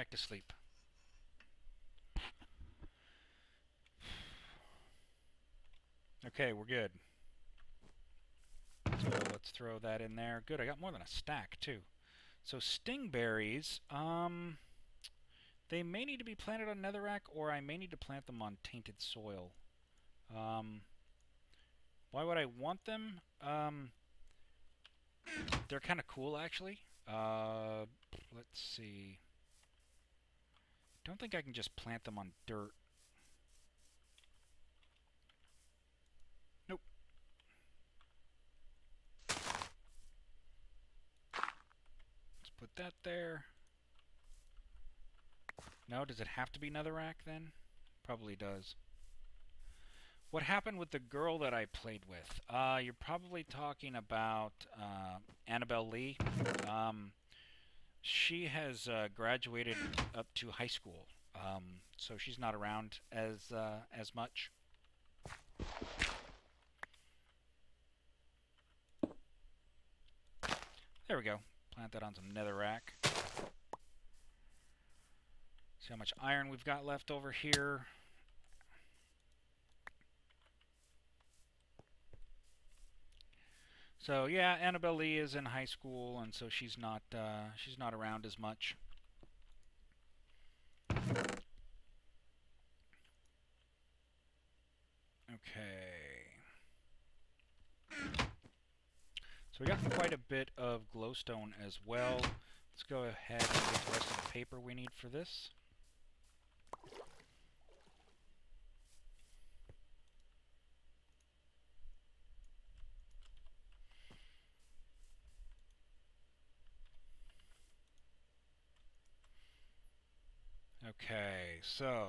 Back to sleep. Okay, we're good. So let's throw that in there. Good, I got more than a stack, too. So stingberries, they may need to be planted on netherrack, or I may need to plant them on tainted soil. Why would I want them? They're kind of cool, actually. Let's see. Don't think I can just plant them on dirt. Nope. Let's put that there. No, does it have to be netherrack then? Probably does. What happened with the girl that I played with? You're probably talking about Annabelle Lee. She has graduated up to high school, so she's not around as much. There we go. Plant that on some netherrack. See how much iron we've got left over here. So yeah, Annabelle Lee is in high school, and so she's not around as much. Okay. So we got quite a bit of glowstone as well. Let's go ahead and get the rest of the paper we need for this. Okay, so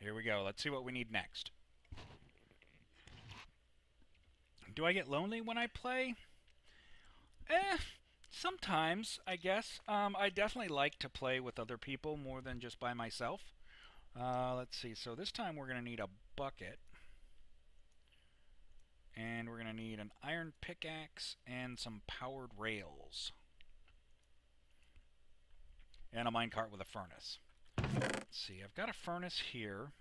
here we go. Let's see what we need next. Do I get lonely when I play? Sometimes, I guess. I definitely like to play with other people more than just by myself. Let's see. So this time we're going to need a bucket. And we're going to need an iron pickaxe and some powered rails. And a minecart with a furnace. Let's see, I've got a furnace here,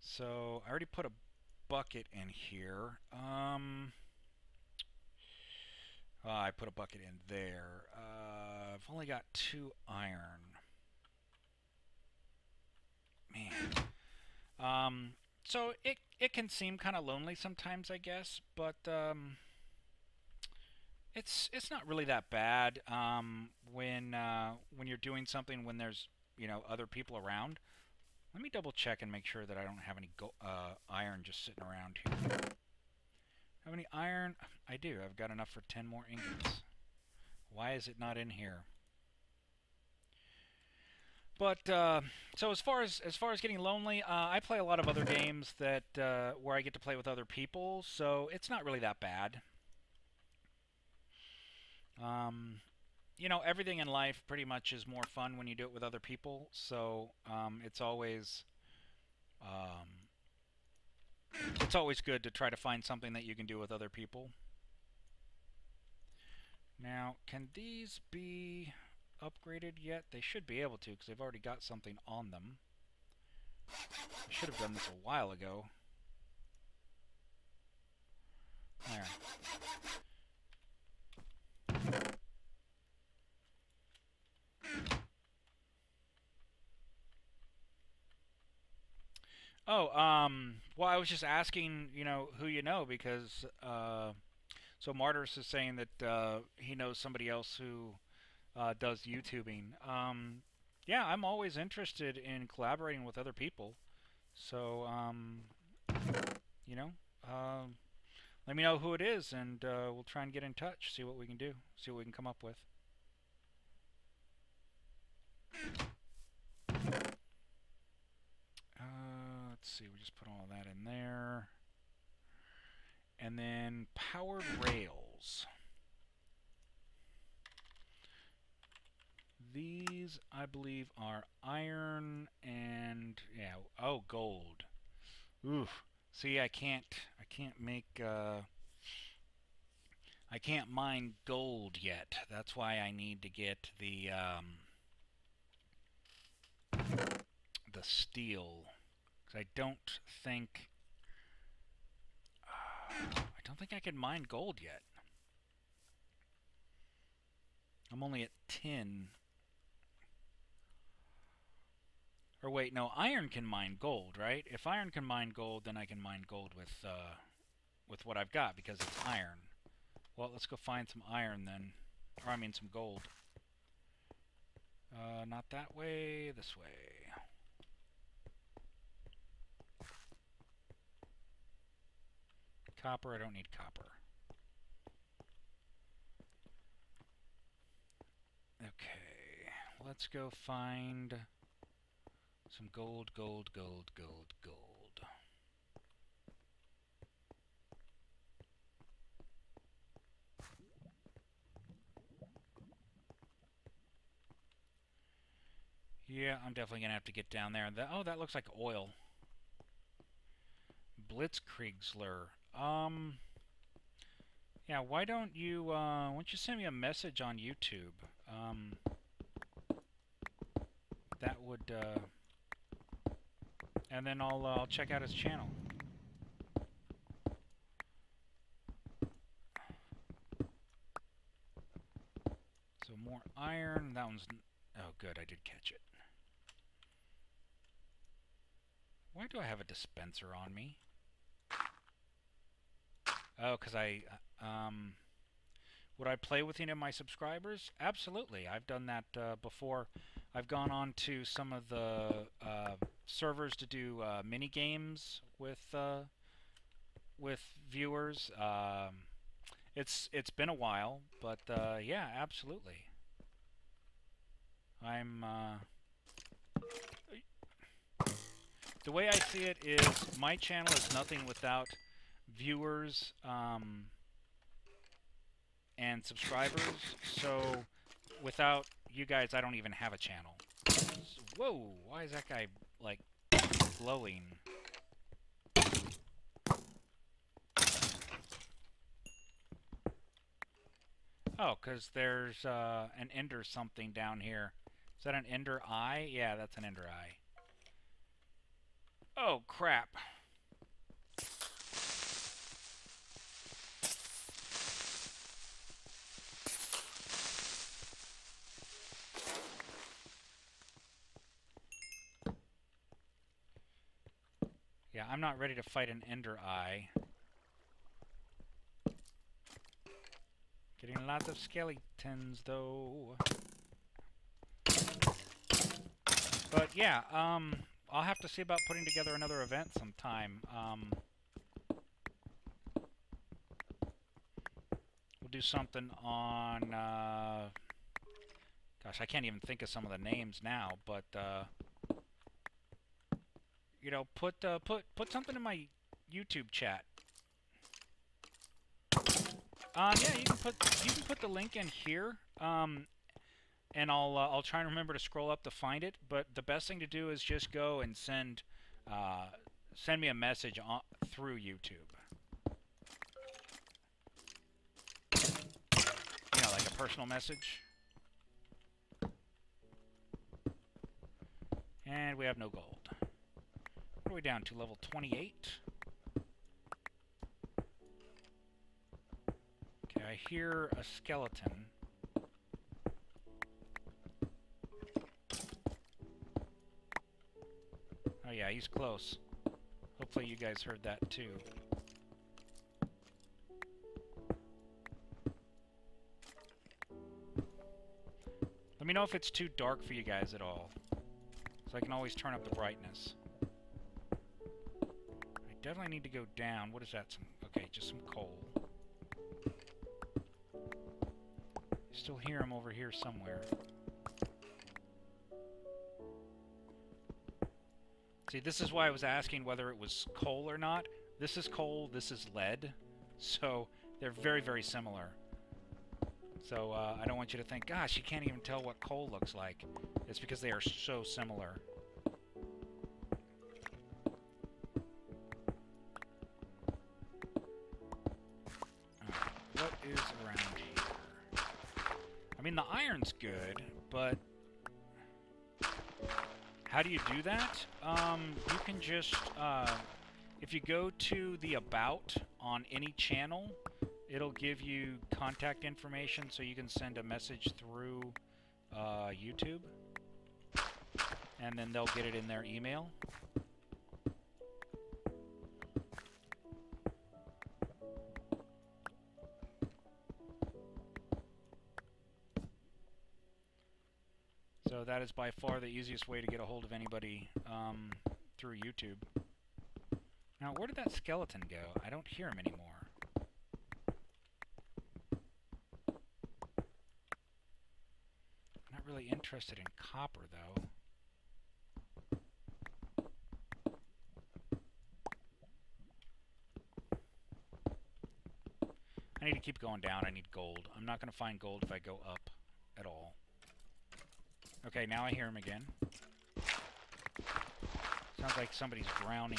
so I already put a bucket in here. I put a bucket in there. I've only got 2 iron. Man. So it can seem kind of lonely sometimes, I guess, but it's not really that bad when you're doing something when there's other people around. Let me double check and make sure that I don't have any iron just sitting around here. How many iron? I do. I've got enough for 10 more ingots. Why is it not in here? But so as far as getting lonely, I play a lot of other games that where I get to play with other people, so it's not really that bad. Everything in life pretty much is more fun when you do it with other people, so it's always good to try to find something that you can do with other people. Now, can these be upgraded yet? They should be able to, because they've already got something on them. I should have done this a while ago. There. Oh, well, I was just asking, who you know, because, so Martyrs is saying that, he knows somebody else who, does YouTubing. Yeah, I'm always interested in collaborating with other people. So, let me know who it is, and, we'll try and get in touch, see what we can do, see what we can come up with. Let's see, we just put all that in there. And then powered rails. These, I believe, are iron and, yeah, oh, gold. Oof. See, I can't make, I can't mine gold yet. That's why I need to get the, steel. Because I don't think I can mine gold yet. I'm only at 10. Or wait, no, iron can mine gold, right? If iron can mine gold, then I can mine gold with what I've got, because it's iron. Well, let's go find some iron then. Or I mean some gold. Not that way, this way. Copper, I don't need copper. Okay, let's go find some gold. Yeah, I'm definitely going to have to get down there. Oh, that looks like oil. Blitzkriegsler. Yeah, why don't you send me a message on YouTube? That would, and then I'll check out his channel. So more iron, that one's, oh good, I did catch it. Why do I have a dispenser on me? Oh, because would I play with any of my subscribers? Absolutely. I've done that before. I've gone on to some of the servers to do mini games with viewers. It's been a while, but yeah, absolutely. The way I see it is my channel is nothing without viewers and subscribers, so without you guys I don't even have a channel. So, whoa, why is that guy like glowing? Oh, because there's an ender something down here. Is that an ender eye? Yeah, that's an ender eye. Oh crap. Yeah, I'm not ready to fight an Ender Eye. Getting lots of skeletons, though. But yeah, I'll have to see about putting together another event sometime. We'll do something on... gosh, I can't even think of some of the names now, but... you know, put something in my YouTube chat. Yeah, you can put the link in here, and I'll try and remember to scroll up to find it. But the best thing to do is just go and send me a message on, through YouTube. You know, like a personal message. And we have no gold. We're down to level 28. Okay, I hear a skeleton. Oh yeah, he's close. Hopefully you guys heard that too. Let me know if it's too dark for you guys at all, so I can always turn up the brightness. Definitely need to go down. What is that? Okay, just some coal. Still hear him over here somewhere. See, this is why I was asking whether it was coal or not. This is coal, this is lead. So, they're very, very similar. So, I don't want you to think, gosh, you can't even tell what coal looks like. It's because they are so similar. Is around here. I mean, the iron's good, but How do you do that? You can just, if you go to the About on any channel, it'll give you contact information so you can send a message through YouTube, and then they'll get it in their email. So that is by far the easiest way to get a hold of anybody through YouTube. Now, where did that skeleton go? I don't hear him anymore. I'm not really interested in copper, though. I need to keep going down. I need gold. I'm not going to find gold if I go up at all. Okay, now I hear him again. Sounds like somebody's drowning.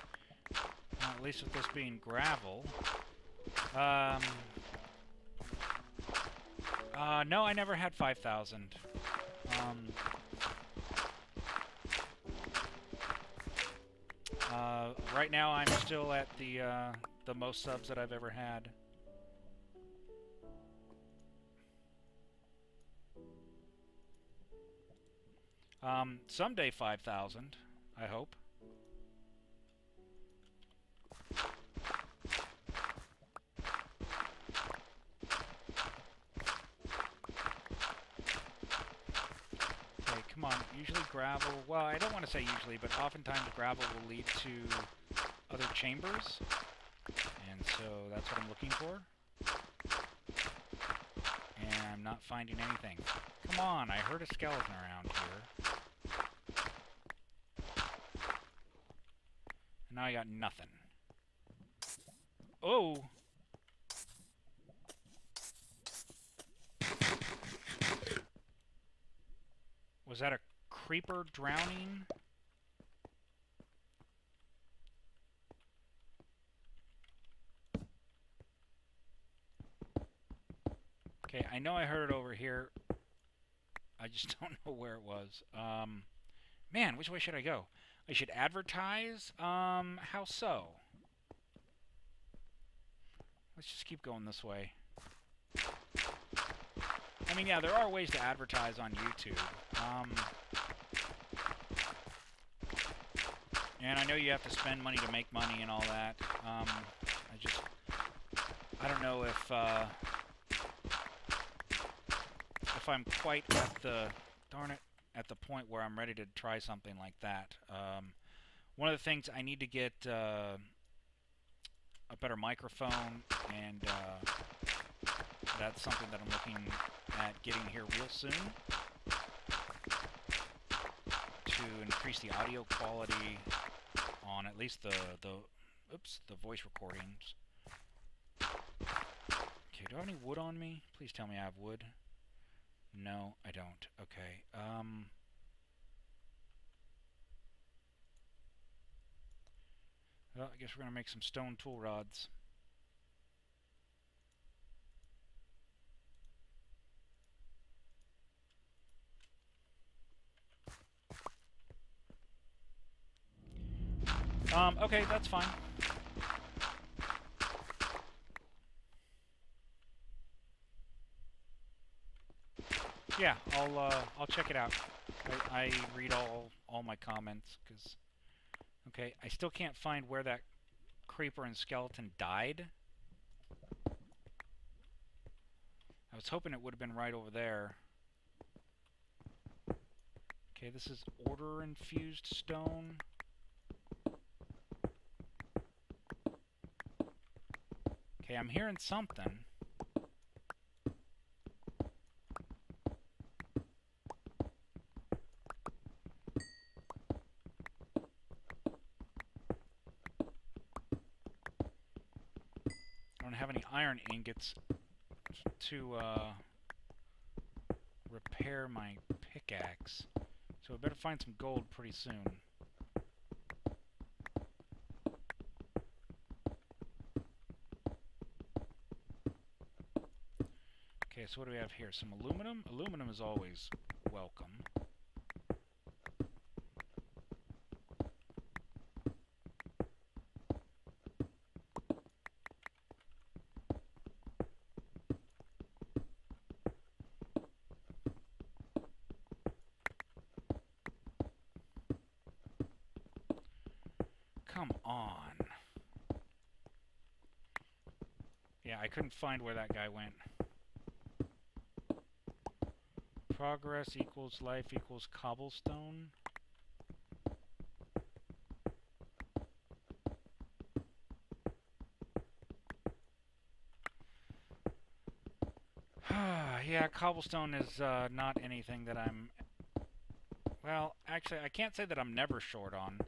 Well, at least with this being gravel. No, I never had 5,000. Right now, I'm still at the most subs that I've ever had. Someday 5,000, I hope. Usually gravel, well, I don't want to say usually, but oftentimes gravel will lead to other chambers, and so that's what I'm looking for. And I'm not finding anything. Come on, I heard a skeleton around here. And now I got nothing. Oh! Was that a creeper drowning? Okay, I know I heard it over here. I just don't know where it was. Man, which way should I go? I should advertise? How so? Let's just keep going this way. I mean, yeah, there are ways to advertise on YouTube. And I know you have to spend money to make money and all that. I don't know if I'm quite at the, darn it, at the point where I'm ready to try something like that. One of the things I need to get a better microphone, and that's something that I'm looking at getting here real soon. To increase the audio quality on at least the voice recordings. Okay, do I have any wood on me? Please tell me I have wood. No, I don't. Okay. Well, I guess we're gonna make some stone tool rods. Okay, that's fine. Yeah, I'll check it out. I read all my comments, 'cause okay, I still can't find where that creeper and skeleton died. I was hoping it would have been right over there. Okay, this is order infused stone. I'm hearing something. I don't have any iron ingots to repair my pickaxe, so I better find some gold pretty soon. Okay, so what do we have here? Some aluminum? Aluminum is always welcome. Come on. Yeah, I couldn't find where that guy went. Progress equals life equals cobblestone. Yeah, cobblestone is not anything that I'm... Well, actually, I can't say that I'm never short on.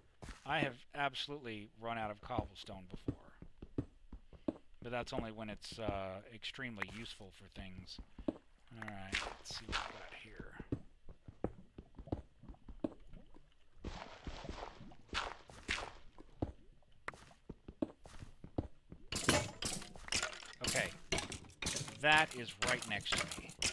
I have absolutely run out of cobblestone before. But that's only when it's extremely useful for things. Alright, let's see what we got here. Okay. That is right next to me.